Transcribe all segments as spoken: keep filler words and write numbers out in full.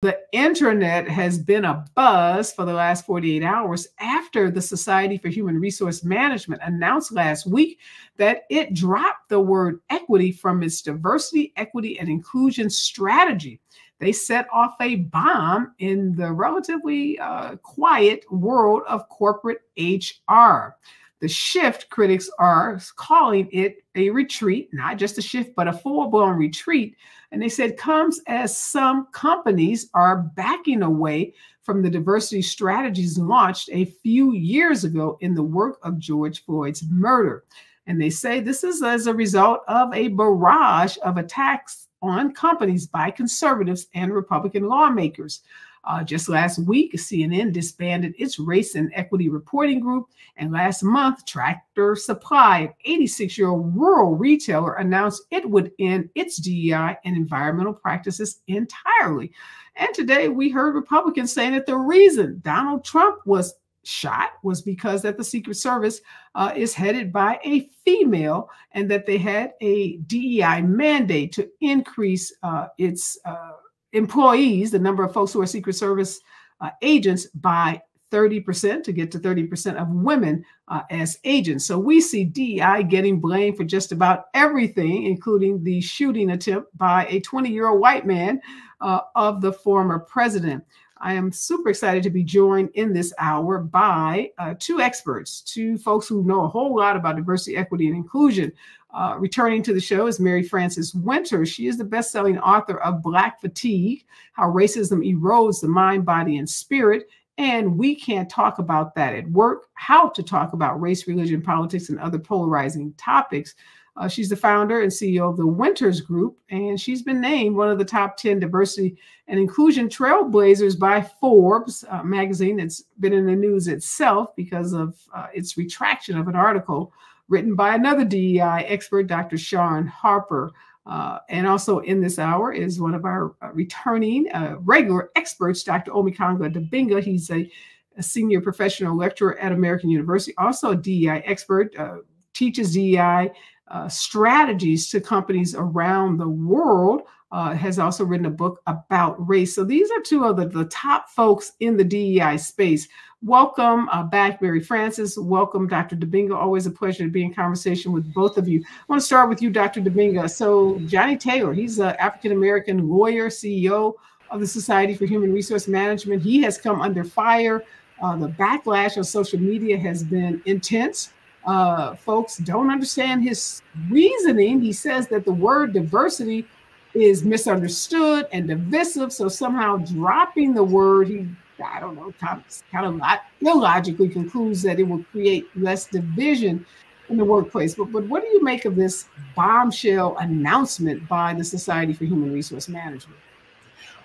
The internet has been a buzz for the last forty-eight hours after the Society for Human Resource Management announced last week that it dropped the word equity from its diversity, equity, and inclusion strategy. They set off a bomb in the relatively uh, quiet world of corporate H R. The shift, critics are calling it a retreat, not just a shift, but a full-blown retreat. And they said comes as some companies are backing away from the diversity strategies launched a few years ago in the work of George Floyd's murder. And they say this is as a result of a barrage of attacks on companies by conservatives and Republican lawmakers. Uh, just last week, C N N disbanded its race and equity reporting group. And last month, Tractor Supply, an eighty-six-year-old rural retailer, announced it would end its D E I and environmental practices entirely. And today we heard Republicans saying that the reason Donald Trump was shot was because that the Secret Service uh, is headed by a female and that they had a D E I mandate to increase uh, its uh, employees, the number of folks who are Secret Service uh, agents, by thirty percent to get to thirty percent of women uh, as agents. So we see D E I getting blamed for just about everything, including the shooting attempt by a twenty-year-old white man uh, of the former president. I am super excited to be joined in this hour by uh, two experts, two folks who know a whole lot about diversity, equity, and inclusion. Uh, returning to the show is Mary Frances Winters. She is the best-selling author of Black Fatigue: How Racism Erodes the Mind, Body, and Spirit, and We Can't Talk About That at Work, How to Talk About Race, Religion, Politics, and Other Polarizing Topics. Uh, she's the founder and C E O of the Winters Group, and she's been named one of the top ten diversity and inclusion trailblazers by Forbes uh, magazine. That's been in the news itself because of uh, its retraction of an article written by another D E I expert, Doctor Sean Harper. Uh, and also in this hour is one of our uh, returning uh, regular experts, Doctor Omekongo Dibinga. He's a, a senior professional lecturer at American University, also a D E I expert, uh, teaches D E I Uh, strategies to companies around the world, uh, has also written a book about race. So these are two of the, the top folks in the D E I space. Welcome uh, back, Mary Frances. Welcome, Doctor Dibinga. Always a pleasure to be in conversation with both of you. I want to start with you, Doctor Dibinga. So Johnny Taylor, he's an African-American lawyer, C E O of the Society for Human Resource Management. He has come under fire. Uh, the backlash on social media has been intense. Uh, folks don't understand his reasoning. He says that the word diversity is misunderstood and divisive. So somehow dropping the word, he, I don't know, kind of, kind of lot, illogically concludes that it will create less division in the workplace. But, but what do you make of this bombshell announcement by the Society for Human Resource Management?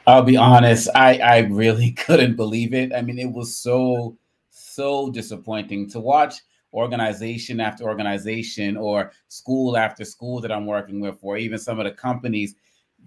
I'll be honest, I, I really couldn't believe it. I mean, it was so, so disappointing to watch organization after organization or school after school that I'm working with, or even some of the companies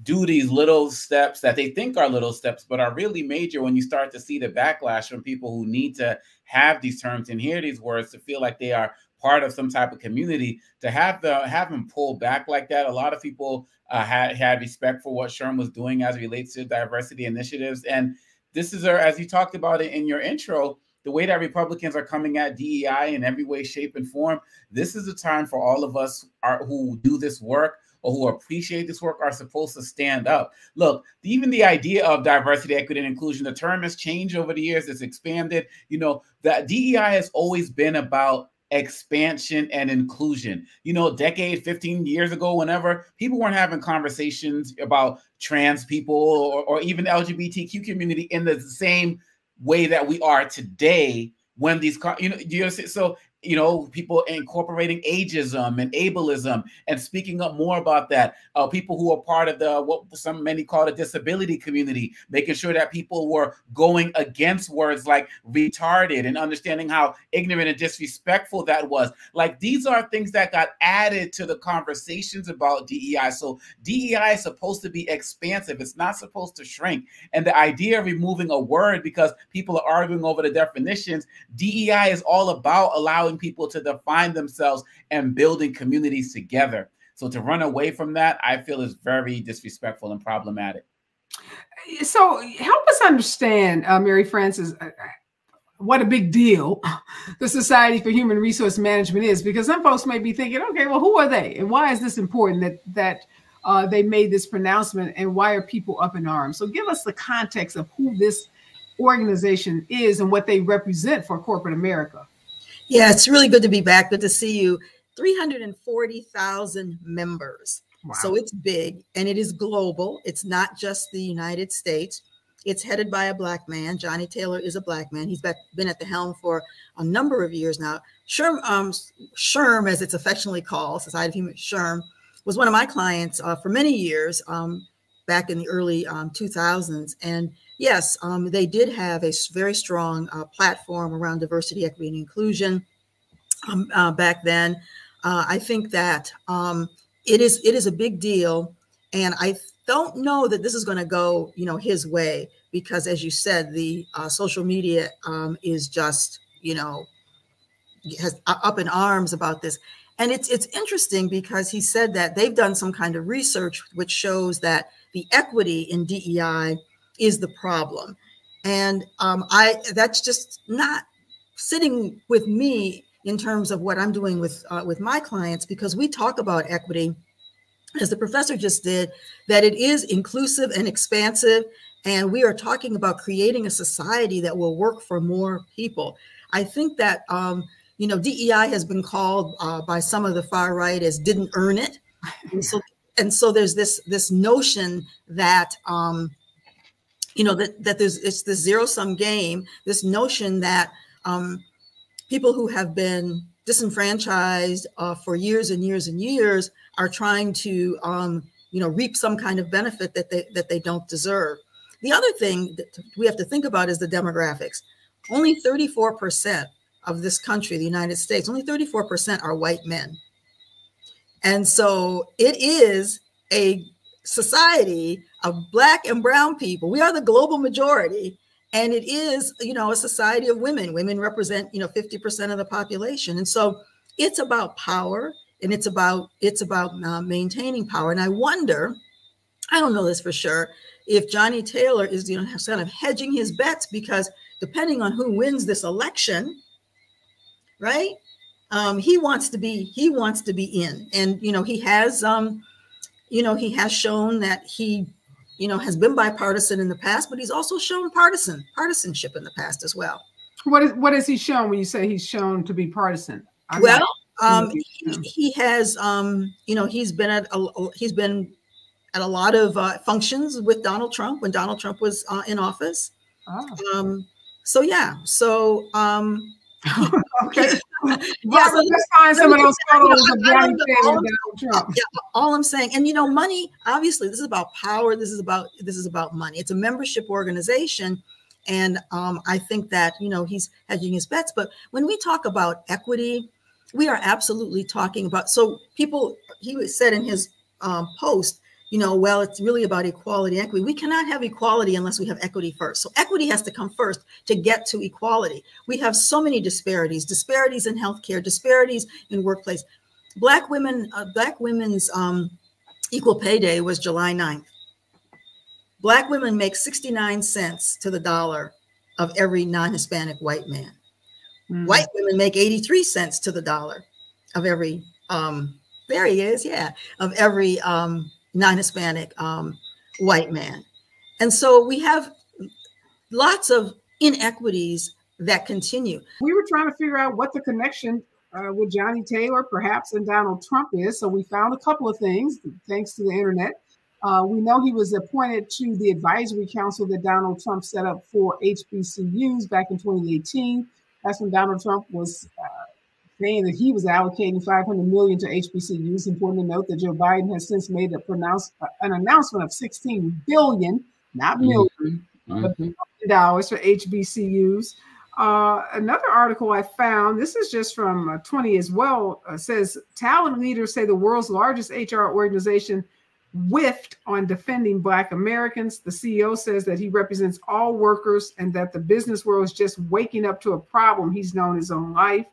do these little steps that they think are little steps, but are really major when you start to see the backlash from people who need to have these terms and hear these words to feel like they are part of some type of community, to have the, have them pull back like that. A lot of people uh, had, had respect for what Sherm was doing as it relates to diversity initiatives. And this is, a, as you talked about it in your intro, the way that Republicans are coming at D E I in every way, shape, and form, this is a time for all of us are, who do this work or who appreciate this work are supposed to stand up. Look, even the idea of diversity, equity, and inclusion, the term has changed over the years. It's expanded. You know, that D E I has always been about expansion and inclusion. You know, a decade, fifteen years ago, whenever, people weren't having conversations about trans people or, or even the L G B T Q community in the same way that we are today when these, you know, you know, so, you know, people incorporating ageism and ableism and speaking up more about that. Uh, people who are part of the, what some many call the disability community, making sure that people were going against words like retarded and understanding how ignorant and disrespectful that was. Like, these are things that got added to the conversations about D E I. So D E I is supposed to be expansive. It's not supposed to shrink. And the idea of removing a word because people are arguing over the definitions, D E I is all about allowing people to define themselves and building communities together. So to run away from that, I feel is very disrespectful and problematic. So help us understand, uh, Mary Frances, uh, what a big deal the Society for Human Resource Management is, because some folks may be thinking, okay, well, who are they? And why is this important that, that uh, they made this pronouncement, and why are people up in arms? So give us the context of who this organization is and what they represent for corporate America. Yeah, it's really good to be back. Good to see you. three hundred forty thousand members. Wow. So it's big and it is global. It's not just the United States. It's headed by a black man. Johnny Taylor is a black man. He's been at the helm for a number of years now. SHRM, um, SHRM as it's affectionately called, Society of Human SHRM, was one of my clients uh, for many years um, back in the early um, two thousands. And yes, um, they did have a very strong uh, platform around diversity, equity, and inclusion um, uh, back then. Uh, I think that um, it is it is a big deal, and I don't know that this is going to go, you know, his way, because, as you said, the uh, social media um, is just, you know, has up in arms about this. And it's it's interesting because he said that they've done some kind of research which shows that the equity in D E I is the problem, and um, I that's just not sitting with me in terms of what I'm doing with uh, with my clients, because we talk about equity, as the professor just did, that it is inclusive and expansive, and we are talking about creating a society that will work for more people. I think that um, you know, D E I has been called uh, by some of the far right as didn't earn it, and so and so there's this this notion that um, you know that that there's it's the zero sum game. This notion that um, people who have been disenfranchised uh, for years and years and years are trying to, um, you know, reap some kind of benefit that they that they don't deserve. The other thing that we have to think about is the demographics. Only thirty-four percent of this country, the United States, only thirty-four percent are white men, and so it is a society of black and brown people. We are the global majority. And it is, you know, a society of women. Women represent, you know, fifty percent of the population. And so it's about power, and it's about it's about uh, maintaining power. And I wonder, I don't know this for sure, if Johnny Taylor is, you know, kind of hedging his bets, because depending on who wins this election, right, um, he wants to be he wants to be in. And, you know, he has, um, you know, he has shown that he, you know, has been bipartisan in the past, but he's also shown partisan partisanship in the past as well. What is what has he shown when you say he's shown to be partisan? I'm well, um, he, he has, um, you know, he's been at a, he's been at a lot of uh, functions with Donald Trump when Donald Trump was uh, in office. Oh. Um, so yeah, so um, okay. Yeah, well, so let's find some of those photos of Donald Trump. Yeah, all I'm saying, and you know, money. Obviously, this is about power. This is about this is about money. It's a membership organization, and um, I think that, you know, he's hedging his bets. But when we talk about equity, we are absolutely talking about. So people, he said in his um, post, you know, well, it's really about equality, equity. We cannot have equality unless we have equity first. So equity has to come first to get to equality. We have so many disparities, disparities in healthcare, disparities in workplace. Black women, uh, Black women's um, equal pay day was July ninth. Black women make sixty-nine cents to the dollar of every non-Hispanic white man. Mm. White women make eighty-three cents to the dollar of every, um, there he is, yeah, of every, um, non-Hispanic um, white man. And so we have lots of inequities that continue. We were trying to figure out what the connection uh, with Johnny Taylor, perhaps, and Donald Trump is. So we found a couple of things, thanks to the internet. Uh, we know he was appointed to the advisory council that Donald Trump set up for H B C Us back in twenty eighteen. That's when Donald Trump was uh, saying that he was allocating five hundred million dollars to H B C Us. Important to note that Joe Biden has since made a pronounce, uh, an announcement of sixteen billion dollars, not million, mm-hmm. Mm-hmm. but dollars for H B C Us. Uh, another article I found, this is just from uh, twenty as well, uh, says talent leaders say the world's largest H R organization whiffed on defending Black Americans. The C E O says that he represents all workers and that the business world is just waking up to a problem he's known his own life.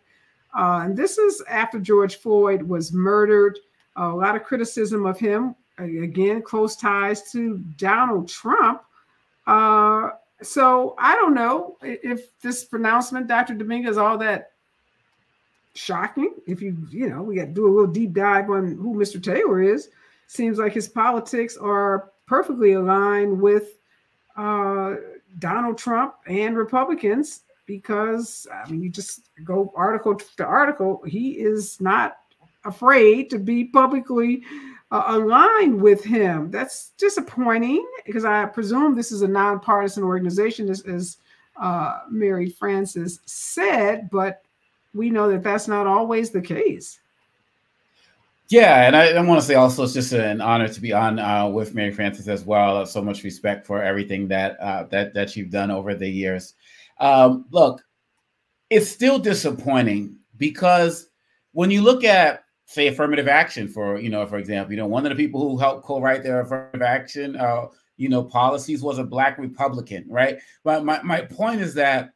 Uh, and this is after George Floyd was murdered. Uh, a lot of criticism of him again, close ties to Donald Trump. Uh, so I don't know if this pronouncement, Doctor Dibinga, is all that shocking. If you, you know, we got to do a little deep dive on who Mister Taylor is. Seems like his politics are perfectly aligned with uh, Donald Trump and Republicans, because I mean, you just go article to article. He is not afraid to be publicly uh, aligned with him. That's disappointing, because I presume this is a nonpartisan organization, as, as uh, Mary Frances said, but we know that that's not always the case. Yeah, and I, I want to say also it's just an honor to be on uh, with Mary Frances as well. I have so much respect for everything that uh, that that you've done over the years. Um, look, it's still disappointing, because when you look at, say, affirmative action, for you know, for example, you know, one of the people who helped co-write their affirmative action, uh, you know, policies was a Black Republican, right? But my my point is that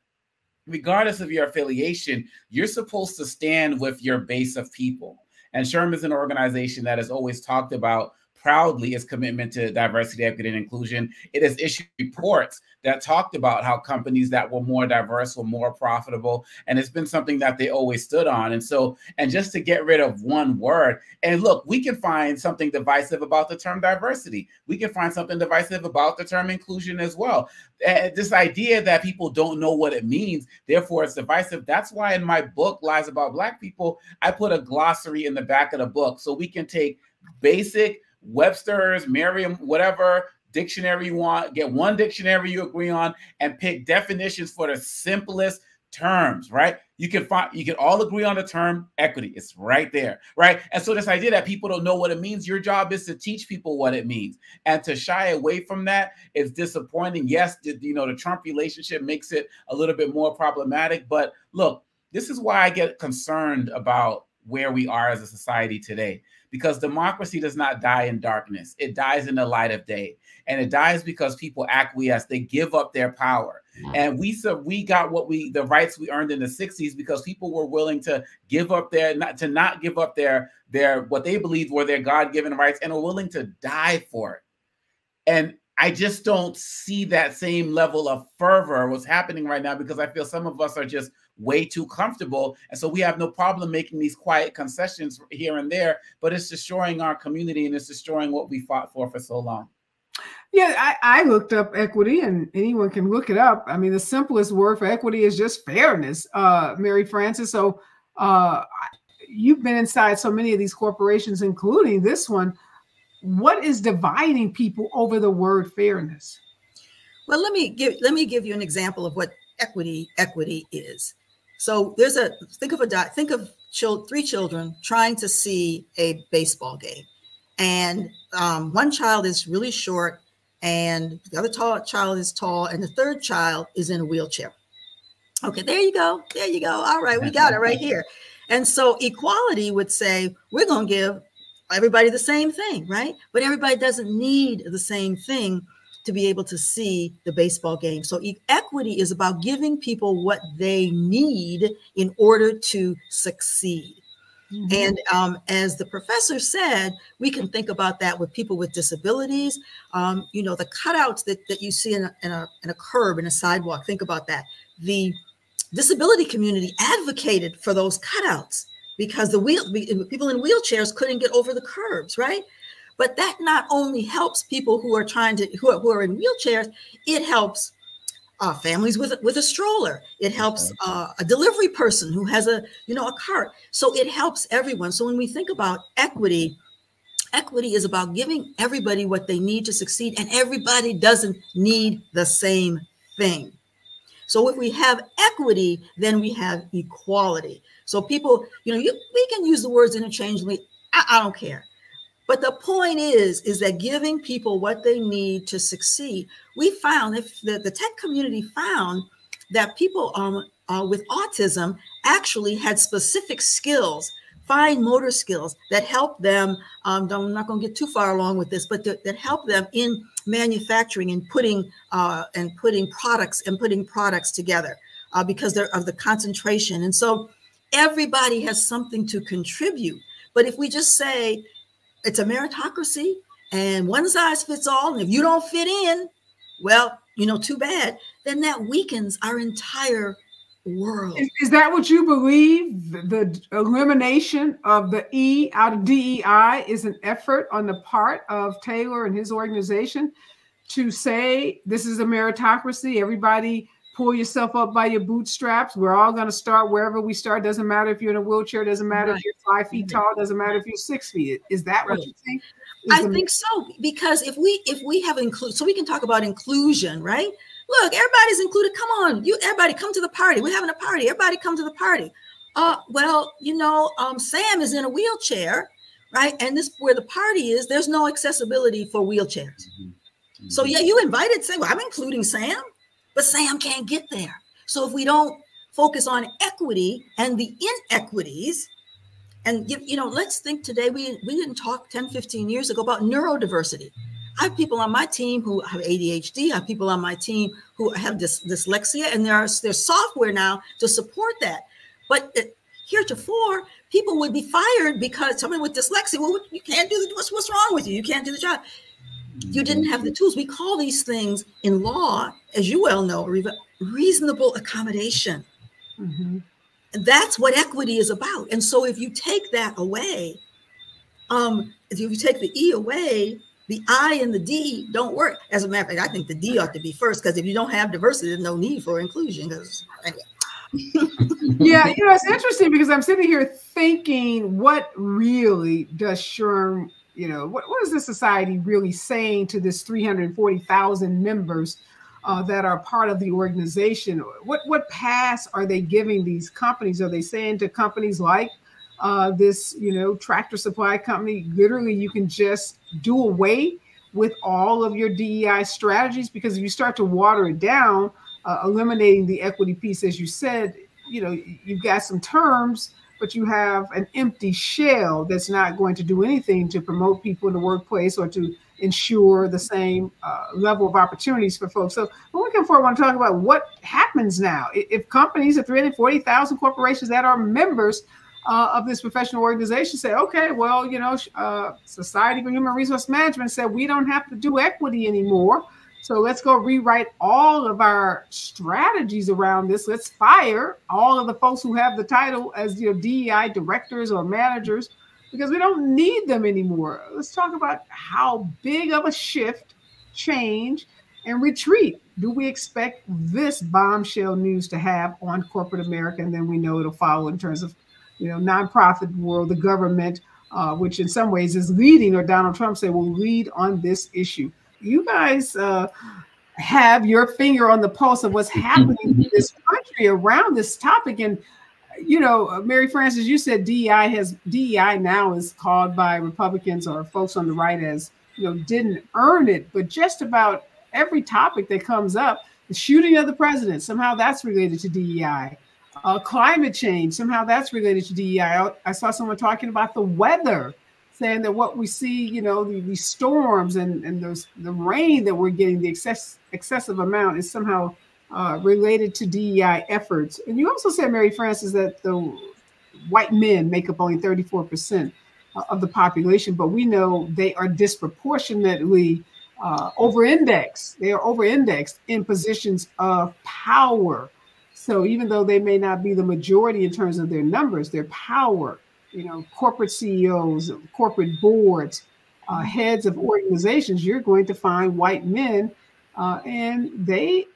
regardless of your affiliation, you're supposed to stand with your base of people. And S H R M is an organization that has always talked about proudly its commitment to diversity, equity, and inclusion. It has issued reports that talked about how companies that were more diverse were more profitable. And it's been something that they always stood on. And so, and just to get rid of one word, and look, we can find something divisive about the term diversity. We can find something divisive about the term inclusion as well. And this idea that people don't know what it means, therefore it's divisive. That's why in my book, Lies About Black People, I put a glossary in the back of the book, so we can take basic Webster's, Merriam, whatever dictionary you want, get one dictionary you agree on, and pick definitions for the simplest terms, right? You can find, you can all agree on the term equity. It's right there, right? And so this idea that people don't know what it means, your job is to teach people what it means. And to shy away from that is disappointing. Yes, the, you know, the Trump relationship makes it a little bit more problematic, but look, this is why I get concerned about where we are as a society today, because democracy does not die in darkness. It dies in the light of day, and it dies because people acquiesce. They give up their power. And we so we got what we the rights we earned in the sixties because people were willing to give up their not to not give up their their what they believed were their God-given rights, and are willing to die for it. And I just don't see that same level of fervor what's happening right now, because I feel some of us are just way too comfortable. And so we have no problem making these quiet concessions here and there, but it's destroying our community, and it's destroying what we fought for for so long. Yeah, I, I looked up equity, and anyone can look it up. I mean, the simplest word for equity is just fairness, uh, Mary Frances. So uh, you've been inside so many of these corporations, including this one. What is dividing people over the word fairness? Well, let me give let me give you an example of what equity equity is. So there's a think of a think of child, three children trying to see a baseball game, and um, one child is really short, and the other tall child is tall, and the third child is in a wheelchair. Okay, there you go, there you go. All right, we got it right here. And so equality would say we're going to give everybody the same thing, right? But everybody doesn't need the same thing to be able to see the baseball game. So equity is about giving people what they need in order to succeed. Mm-hmm. And um, as the professor said, we can think about that with people with disabilities. Um, you know, the cutouts that, that you see in a, in, a, in a curb, in a sidewalk, think about that. The disability community advocated for those cutouts, because the wheel, people in wheelchairs couldn't get over the curbs, right? But that not only helps people who are trying to, who are, who are in wheelchairs, it helps uh, families with, with a stroller. It helps uh, a delivery person who has a, you know, a cart. So it helps everyone. So when we think about equity, equity is about giving everybody what they need to succeed, and everybody doesn't need the same thing. So if we have equity, then we have equality. So people, you know, you, we can use the words interchangeably. I, I don't care. But the point is, is that giving people what they need to succeed. We found, if the, the tech community found that people um, uh, with autism actually had specific skills, fine motor skills that helped them. Um, I'm not going to get too far along with this, but to, that helped them in manufacturing and putting uh, and putting products and putting products together uh, because they're of the concentration. And so everybody has something to contribute. But if we just say it's a meritocracy and one size fits all. And if you don't fit in, well, you know, too bad. Then that weakens our entire world. Is, is that what you believe? The, the elimination of the E out of D E I is an effort on the part of Taylor and his organization to say, this is a meritocracy. Everybody pull yourself up by your bootstraps. We're all going to start wherever we start. Doesn't matter if you're in a wheelchair. Doesn't matter right. if you're five feet tall. Doesn't matter if you're six feet. Is that right. what you think? Is I think so, because if we if we have include, so we can talk about inclusion, right? Look, everybody's included. Come on, you everybody come to the party. We're having a party. Everybody come to the party. Uh, well, you know, um, Sam is in a wheelchair, right? And this where the party is. There's no accessibility for wheelchairs. Mm-hmm. Mm-hmm. So yeah, you invited Sam. Well, I'm including Sam, but Sam can't get there. So if we don't focus on equity and the inequities, and give, you know, let's think today. We we didn't talk ten, fifteen years ago about neurodiversity. I have people on my team who have A D H D. I have people on my team who have dys dyslexia, and there are, there's software now to support that. But it, heretofore, people would be fired because somebody with dyslexia, well, you can't do the, what's, what's wrong with you? You can't do the job. You didn't have the tools. We call these things in law, as you well know, reasonable accommodation. Mm-hmm. And that's what equity is about. And so if you take that away, um, if you take the E away, the I and the D don't work. As a matter of fact, I think the D ought to be first, because if you don't have diversity, there's no need for inclusion. Anyway. Yeah, you know, it's interesting because I'm sitting here thinking, what really does Sherm, you know, what, what is this society really saying to this three hundred forty thousand members uh, that are part of the organization? What, what pass are they giving these companies? Are they saying to companies like, Uh, this, you know, Tractor Supply company, literally you can just do away with all of your D E I strategies? Because if you start to water it down, uh, eliminating the equity piece, as you said, you know, you've got some terms, but you have an empty shell that's not going to do anything to promote people in the workplace or to ensure the same uh, level of opportunities for folks. So when we come forward, I want to talk about what happens now. If companies, if three hundred forty thousand corporations that are members Uh, of this professional organization say, okay, well, you know, uh, Society for Human Resource Management said we don't have to do equity anymore. So let's go rewrite all of our strategies around this. Let's fire all of the folks who have the title as, you know, D E I directors or managers, because we don't need them anymore. Let's talk about how big of a shift, change, and retreat do we expect this bombshell news to have on corporate America? And then we know it'll follow in terms of, you know, nonprofit world, the government, uh, which in some ways is leading, or Donald Trump said will lead on this issue. You guys uh, have your finger on the pulse of what's happening in this country around this topic. And, you know, Mary Frances, you said D E I has D E I now is called by Republicans or folks on the right as, you know, didn't earn it. But just about every topic that comes up, the shooting of the president, somehow that's related to D E I. Uh, climate change, somehow that's related to D E I. I, I saw someone talking about the weather, saying that what we see, you know, the, the storms and, and those, the rain that we're getting, the excess, excessive amount is somehow uh, related to D E I efforts. And you also said, Mary Frances, that the white men make up only thirty-four percent of the population, but we know they are disproportionately uh, over-indexed. They are over-indexed in positions of power. So even though they may not be the majority in terms of their numbers, their power, you know, corporate C E Os, corporate boards, uh, heads of organizations, you're going to find white men. Uh, and they,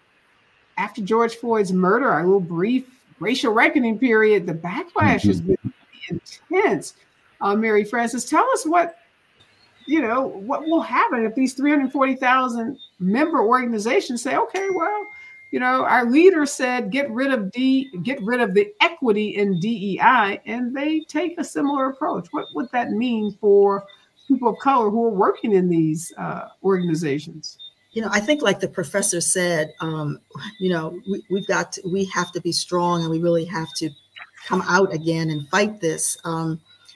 after George Floyd's murder, our little brief racial reckoning period, the backlash has been intense. Uh, Mary Frances, tell us what, you know, what will happen if these three hundred forty thousand member organizations say, okay, well, you know, our leader said, get rid of D, get rid of the equity in D E I, and they take a similar approach. What would that mean for people of color who are working in these uh, organizations? You know, I think like the professor said, um, you know, we, we've got, to, we have to be strong, and we really have to come out again and fight this. Um,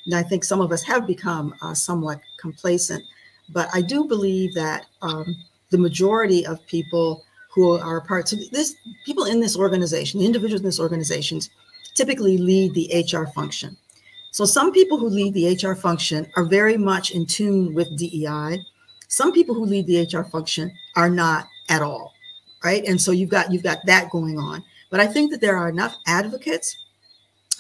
and I think some of us have become uh, somewhat complacent, but I do believe that um, the majority of people who are parts of this, people in this organization, the individuals in this organizations typically lead the H R function. So some people who lead the H R function are very much in tune with D E I. Some people who lead the H R function are not at all, right? And so you've got, you've got that going on. But I think that there are enough advocates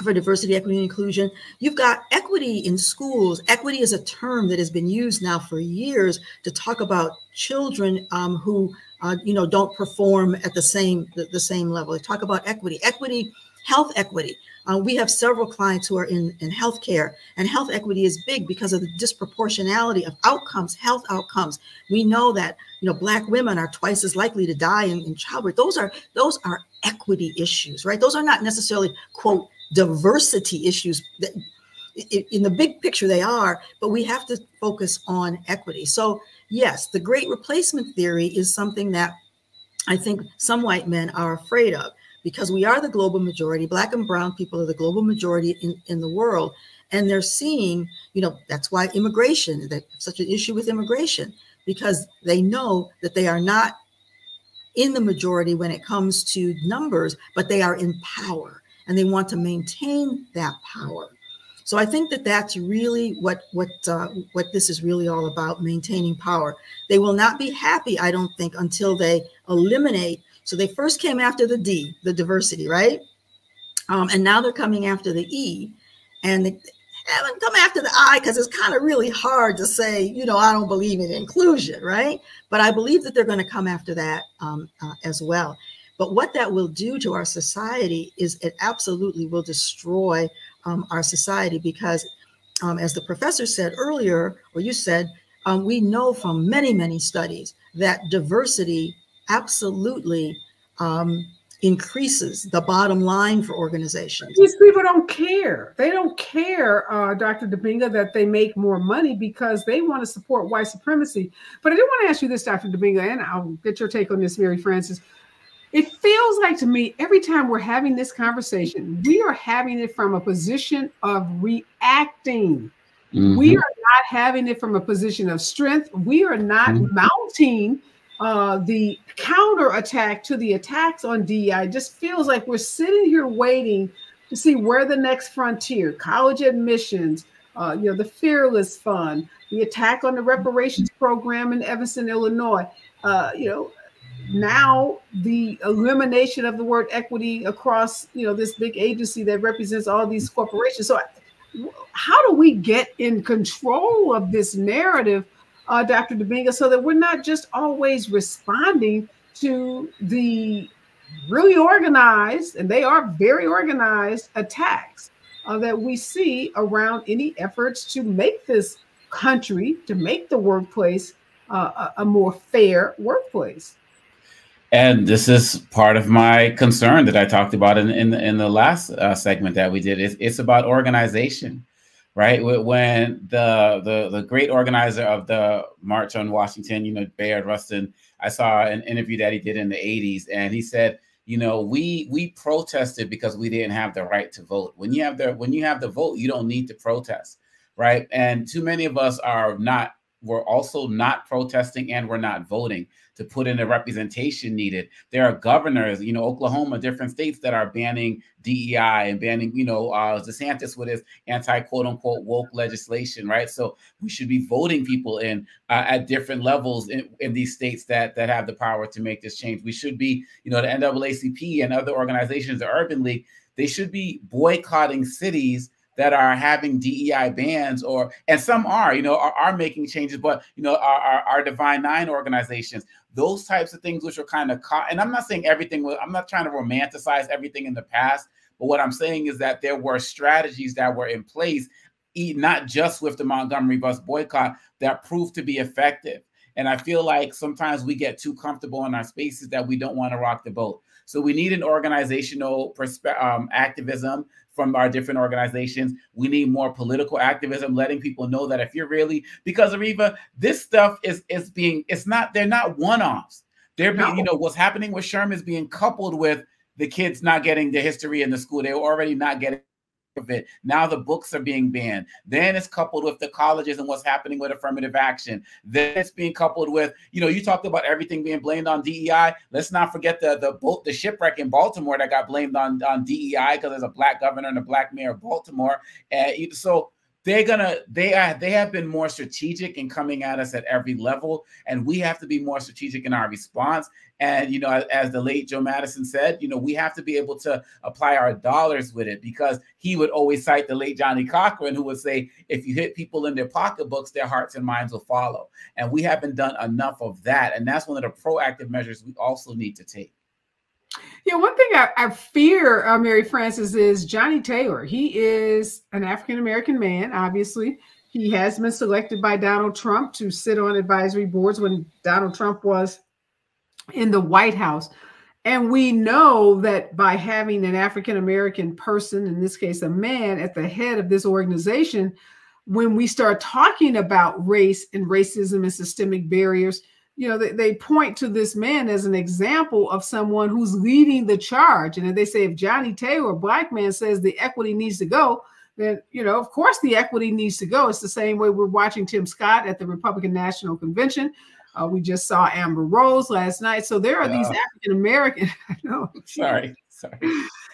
for diversity, equity, and inclusion. You've got equity in schools. Equity is a term that has been used now for years to talk about children um, who, uh, you know, don't perform at the same the, the same level. They talk about equity, equity, health equity. Uh, we have several clients who are in, in healthcare, and health equity is big because of the disproportionality of outcomes, health outcomes. We know that, you know, Black women are twice as likely to die in, in childbirth. Those are those are equity issues, right? Those are not necessarily, quote, diversity issues. That in the big picture they are, but we have to focus on equity. So yes, the great replacement theory is something that I think some white men are afraid of, because we are the global majority. Black and brown people are the global majority in, in the world. And they're seeing, you know, that's why immigration, they have such an issue with immigration, because they know that they are not in the majority when it comes to numbers, but they are in power. And they want to maintain that power. So I think that that's really what what uh, what this is really all about, maintaining power. They will not be happy, I don't think, until they eliminate. So they first came after the D, the diversity, right? Um, and now they're coming after the E, and they haven't come after the I, because it's kind of really hard to say, you know, I don't believe in inclusion, right? But I believe that they're going to come after that um, uh, as well. But what that will do to our society is it absolutely will destroy um, our society, because um, as the professor said earlier, or you said, um, we know from many, many studies that diversity absolutely um, increases the bottom line for organizations. These people don't care. They don't care, uh, Doctor Dibinga, that they make more money, because they want to support white supremacy. But I do want to ask you this, Doctor Dibinga, and I'll get your take on this, Mary Frances. It feels like to me, every time we're having this conversation, we are having it from a position of reacting. Mm-hmm. We are not having it from a position of strength. We are not mm-hmm. mounting uh, the counterattack to the attacks on D E I. It just feels like we're sitting here waiting to see where the next frontier, college admissions, uh, you know, the Fearless Fund, the attack on the reparations program in Evanston, Illinois, uh, you know, now the elimination of the word equity across, you know, this big agency that represents all these corporations. So how do we get in control of this narrative, uh, Doctor Dibinga, so that we're not just always responding to the really organized, and they are very organized, attacks uh, that we see around any efforts to make this country, to make the workplace uh, a, a more fair workplace? And this is part of my concern that I talked about in, in, in the last uh, segment that we did. It's, it's about organization, right? When the, the the great organizer of the March on Washington, you know, Bayard Rustin, I saw an interview that he did in the eighties, and he said, you know, we we protested because we didn't have the right to vote. When you have the when you have the vote, you don't need to protest, right? And too many of us are not. We're also not protesting, and we're not voting to put in the representation needed. There are governors, you know, Oklahoma, different states that are banning D E I and banning, you know, uh, DeSantis with his anti quote unquote woke legislation, right? So we should be voting people in uh, at different levels in, in these states that that have the power to make this change. We should be, you know, the N double A C P and other organizations, the Urban League, they should be boycotting cities that are having D E I bans, or, and some are, you know, are, are making changes, but, you know, our, our, our Divine Nine organizations, those types of things which are kind of caught. And I'm not saying everything, I'm not trying to romanticize everything in the past, but what I'm saying is that there were strategies that were in place, not just with the Montgomery bus boycott, that proved to be effective. And I feel like sometimes we get too comfortable in our spaces that we don't want to rock the boat. So we need an organizational perspe- um, activism from our different organizations. We need more political activism, letting people know that if you're really, because Ariva, this stuff is, is being, it's not, they're not one-offs. They're being, no. You know, what's happening with Sherm is being coupled with the kids not getting the history in the school. They were already not getting of it. Now the books are being banned. Then it's coupled with the colleges and what's happening with affirmative action. Then it's being coupled with, you know, you talked about everything being blamed on D E I. Let's not forget the the boat, the shipwreck in Baltimore that got blamed on, on D E I because there's a Black governor and a Black mayor of Baltimore. And so They're gonna, they are, they have been more strategic in coming at us at every level, and we have to be more strategic in our response. And, you know, as the late Joe Madison said, you know, we have to be able to apply our dollars with it, because he would always cite the late Johnny Cochran, who would say, if you hit people in their pocketbooks, their hearts and minds will follow. And we haven't done enough of that. And that's one of the proactive measures we also need to take. Yeah, one thing I, I fear, uh, Mary Frances, is Johnny Taylor. He is an African-American man, obviously. He has been selected by Donald Trump to sit on advisory boards when Donald Trump was in the White House. And we know that by having an African-American person, in this case a man, at the head of this organization, when we start talking about race and racism and systemic barriers, you know, they, they point to this man as an example of someone who's leading the charge. And they say, if Johnny Taylor, a black man, says the equity needs to go, then, you know, of course the equity needs to go. It's the same way we're watching Tim Scott at the Republican National Convention. Uh, we just saw Amber Rose last night. So there are yeah. these African-American. I know. Sorry. Sorry.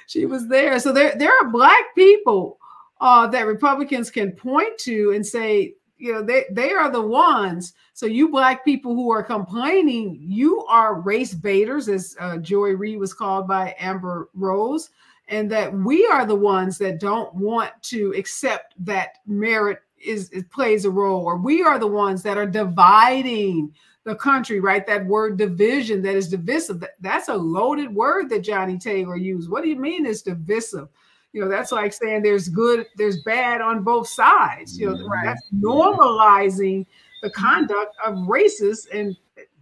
She was there. So there, there are black people uh, that Republicans can point to and say, you know, they, they are the ones. So you black people who are complaining, you are race baiters, as uh, Joy Reid was called by Amber Rose, and that we are the ones that don't want to accept that merit is, is plays a role, or we are the ones that are dividing the country, right? That word division, that is divisive. That, that's a loaded word that Johnny Taylor used. What do you mean it's divisive? You know, that's like saying there's good, there's bad on both sides. You know, right. That's normalizing the conduct of racists and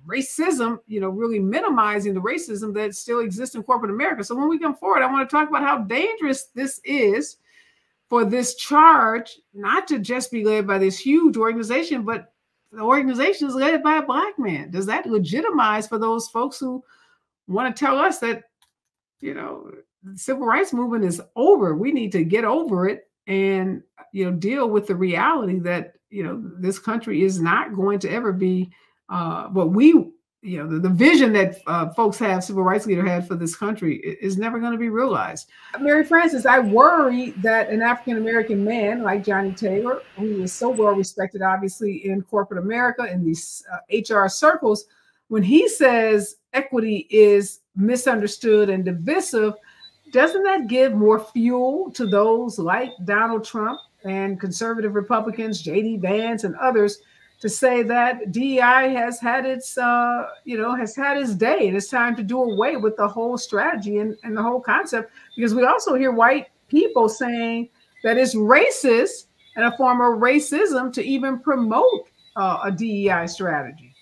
racism, you know, really minimizing the racism that still exists in corporate America. So when we come forward, I want to talk about how dangerous this is for this charge, not to just be led by this huge organization, but the organization is led by a black man. Does that legitimize for those folks who want to tell us that, you know, the civil rights movement is over? We need to get over it and, you know, deal with the reality that, you know, this country is not going to ever be uh, what we, you know, the, the vision that uh, folks have, civil rights leader had for this country is never going to be realized. Mary Frances, I worry that an African-American man like Johnny Taylor, who is so well respected, obviously, in corporate America, in these uh, H R circles, when he says equity is misunderstood and divisive, doesn't that give more fuel to those like Donald Trump and conservative Republicans, J D. Vance and others, to say that D E I has had its, uh, you know, has had its day, and it's time to do away with the whole strategy and, and the whole concept? Because we also hear white people saying that it's racist and a form of racism to even promote uh, a D E I strategy.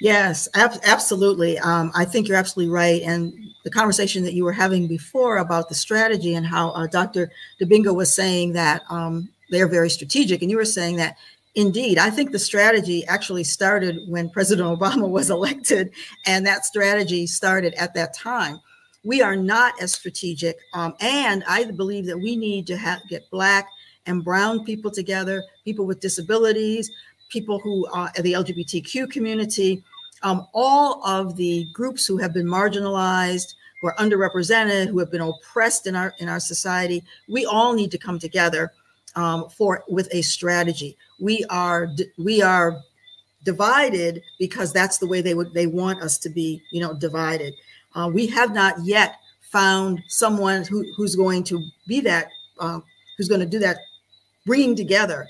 Yes, ab absolutely. Um, I think you're absolutely right. And the conversation that you were having before about the strategy and how uh, Doctor Dibinga was saying that um, they're very strategic. And you were saying that, indeed, I think the strategy actually started when President Obama was elected. And that strategy started at that time. We are not as strategic. Um, and I believe that we need to have, get black and brown people together, people with disabilities, people who are uh, the L G B T Q community, um, all of the groups who have been marginalized, who are underrepresented, who have been oppressed in our in our society. We all need to come together um, for with a strategy. We are we are divided because that's the way they would they want us to be, you know, divided. Uh, we have not yet found someone who who's going to be that uh, who's going to do that bringing together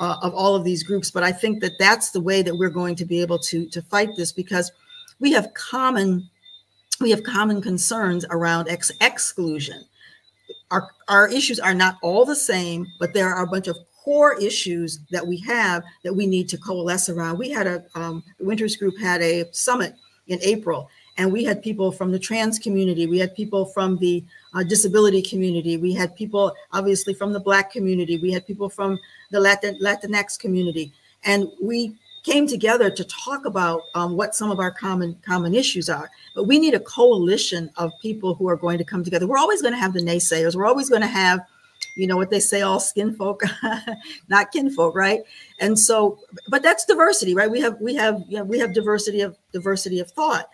Uh, of all of these groups. But I think that that's the way that we're going to be able to to fight this, because we have common we have common concerns around ex exclusion. Our our issues are not all the same, but there are a bunch of core issues that we have that we need to coalesce around. We had a um, the Winters Group had a summit in April, and we had people from the trans community, we had people from the uh, disability community, we had people obviously from the black community, we had people from the Latin, Latinx community. And we came together to talk about um, what some of our common common issues are. But we need a coalition of people who are going to come together. We're always going to have the naysayers. We're always going to have, you know, what they say, all skin folk, not kinfolk, right? And so, but that's diversity, right? We have, we have, you know, we have diversity of diversity of thought.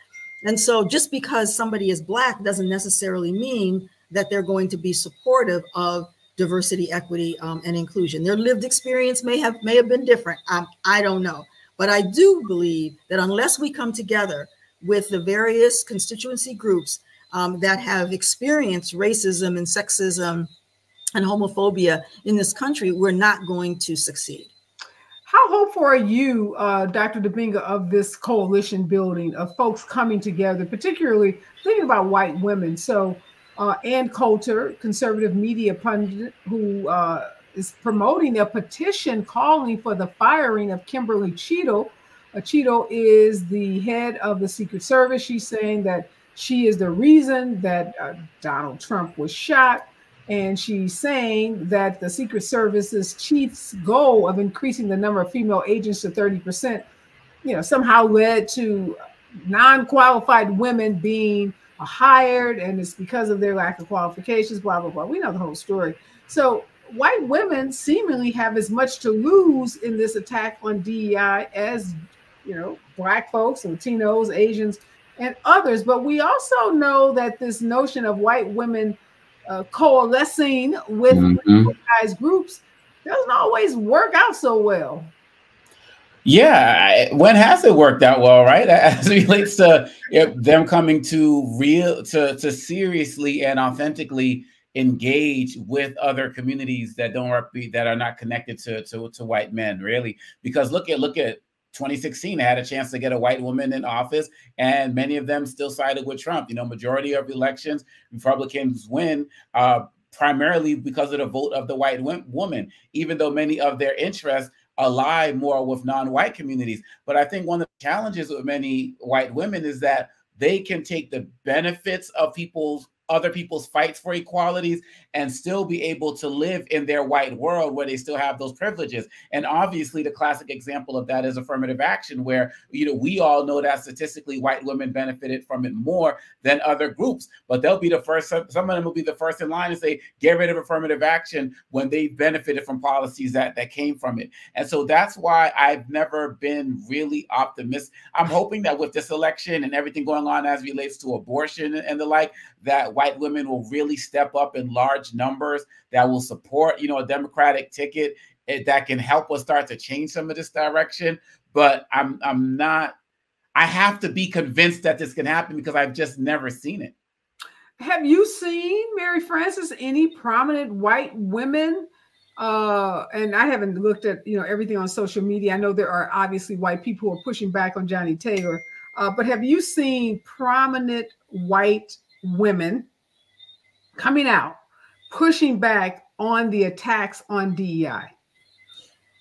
And so just because somebody is black doesn't necessarily mean that they're going to be supportive of diversity, equity, um, and inclusion. Their lived experience may have may have been different. I, I don't know. But I do believe that unless we come together with the various constituency groups um, that have experienced racism and sexism and homophobia in this country, we're not going to succeed. How hopeful are you, uh, Doctor Dibinga, of this coalition building of folks coming together, particularly thinking about white women? So uh, Ann Coulter, conservative media pundit, who uh, is promoting a petition calling for the firing of Kimberly Cheadle. Uh, Cheadle is the head of the Secret Service. She's saying that she is the reason that uh, Donald Trump was shot. And she's saying that the Secret Service's chief's goal of increasing the number of female agents to thirty percent, you know, somehow led to non-qualified women being hired, and it's because of their lack of qualifications, blah, blah, blah. We know the whole story. So white women seemingly have as much to lose in this attack on D E I as, you know, Black folks, Latinos, Asians, and others. But we also know that this notion of white women Uh, coalescing with mm-hmm. organized groups doesn't always work out so well. Yeah, when has it worked out well, right? As it relates to you know, them coming to real, to, to seriously and authentically engage with other communities that don't that are not connected to to, to white men, really. Because look at look at. twenty sixteen, I had a chance to get a white woman in office, and many of them still sided with Trump. You know, majority of elections, Republicans win uh, primarily because of the vote of the white woman, even though many of their interests ally more with non-white communities. But I think one of the challenges with many white women is that they can take the benefits of people's other people's fights for equalities and still be able to live in their white world where they still have those privileges. And obviously the classic example of that is affirmative action, where, you know, we all know that statistically white women benefited from it more than other groups, but they'll be the first, some of them will be the first in line and say, get rid of affirmative action when they benefited from policies that, that came from it. And so that's why I've never been really optimistic. I'm hoping that with this election and everything going on as relates to abortion and the like, that white women will really step up in large numbers that will support, you know, a Democratic ticket that can help us start to change some of this direction. But I'm, I'm not, I have to be convinced that this can happen because I've just never seen it. Have you seen, Mary Frances, any prominent white women? Uh, and I haven't looked at, you know, everything on social media. I know there are obviously white people who are pushing back on Johnny Taylor. Uh, but have you seen prominent white women coming out, pushing back on the attacks on D E I?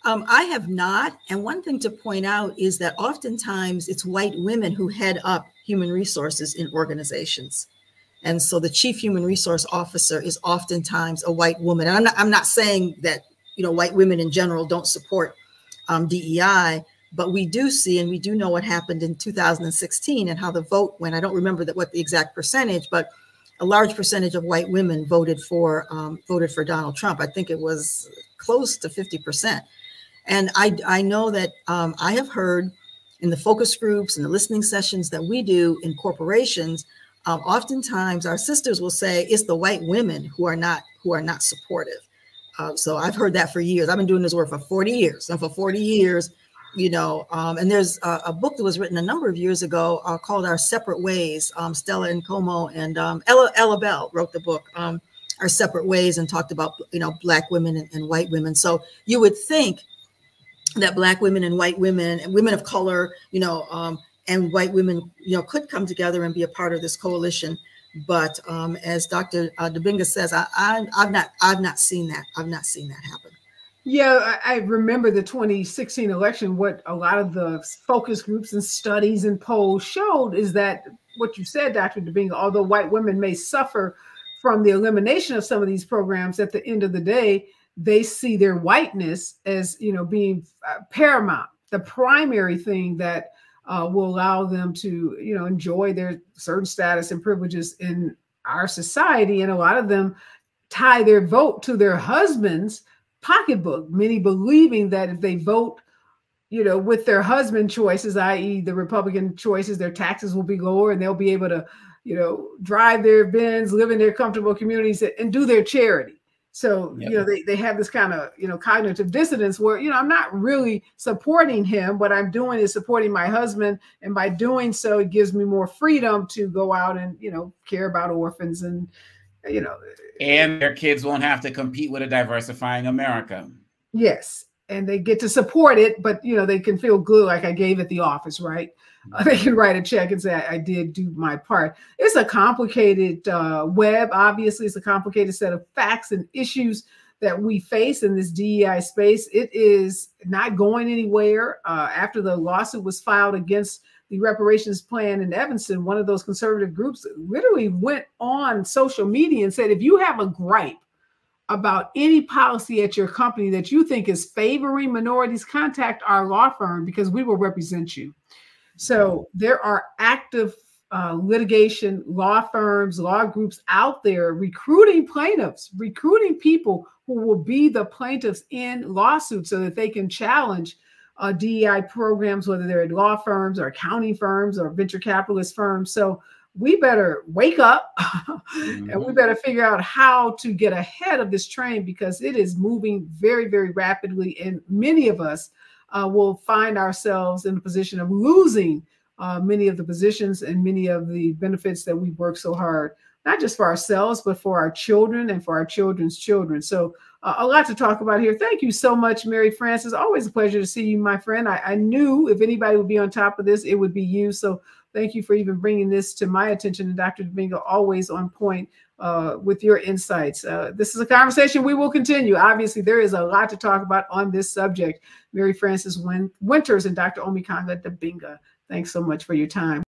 Um, I have not. And one thing to point out is that oftentimes it's white women who head up human resources in organizations. And so the chief human resource officer is oftentimes a white woman. And I'm not, I'm not saying that, you know, white women in general don't support um, D E I, but we do see, and we do know what happened in two thousand sixteen and how the vote went. I don't remember that what the exact percentage, but a large percentage of white women voted for um, voted for Donald Trump. I think it was close to fifty percent. And I, I know that um, I have heard in the focus groups and the listening sessions that we do in corporations, um, oftentimes our sisters will say it's the white women who are not who are not supportive. Uh, so I've heard that for years. I've been doing this work for forty years, and for forty years. You know, um, and there's a, a book that was written a number of years ago uh, called Our Separate Ways. Um, Stella and Como and um, Ella, Ella Bell wrote the book, um, Our Separate Ways, and talked about, you know, Black women and, and white women. So you would think that Black women and white women and women of color, you know, um, and white women, you know, could come together and be a part of this coalition. But um, as Doctor Uh, Dibinga says, I, I, I've not I've not seen that. I've not seen that happen. Yeah, I remember the twenty sixteen election. What a lot of the focus groups and studies and polls showed is that what you said, Doctor Dibinga, although white women may suffer from the elimination of some of these programs, at the end of the day, they see their whiteness as, you know, being paramount, the primary thing that uh, will allow them to, you know, enjoy their certain status and privileges in our society. And a lot of them tie their vote to their husbands' pocketbook, many believing that if they vote, you know, with their husband choices, that is the Republican choices, their taxes will be lower and they'll be able to, you know, drive their Benz, live in their comfortable communities and do their charity. So, yep. you know, they, they have this kind of, you know, cognitive dissonance where, you know, I'm not really supporting him. What I'm doing is supporting my husband. And by doing so, it gives me more freedom to go out and, you know, care about orphans and, you know. And their kids won't have to compete with a diversifying America. Yes. And they get to support it. But, you know, they can feel good like I gave at the office. Right. Uh, they can write a check and say, I, I did do my part. It's a complicated uh, web. Obviously, it's a complicated set of facts and issues that we face in this D E I space. It is not going anywhere. Uh, after the lawsuit was filed against the reparations plan in Evanston, one of those conservative groups literally went on social media and said, if you have a gripe about any policy at your company that you think is favoring minorities, contact our law firm because we will represent you. So there are active uh, litigation, law firms, law groups out there recruiting plaintiffs, recruiting people who will be the plaintiffs in lawsuits so that they can challenge uh, D E I programs, whether they're at law firms or accounting firms or venture capitalist firms. So we better wake up mm-hmm. and we better figure out how to get ahead of this train because it is moving very, very rapidly. And many of us Uh, we'll find ourselves in the position of losing uh, many of the positions and many of the benefits that we work so hard, not just for ourselves, but for our children and for our children's children. So uh, a lot to talk about here. Thank you so much, Mary Frances. Always a pleasure to see you, my friend. I, I knew if anybody would be on top of this, it would be you. So thank you for even bringing this to my attention. And Doctor Dibinga, always on point uh, with your insights. Uh, this is a conversation we will continue. Obviously, there is a lot to talk about on this subject. Mary Frances Winters and Doctor Omekongo Dibinga, thanks so much for your time.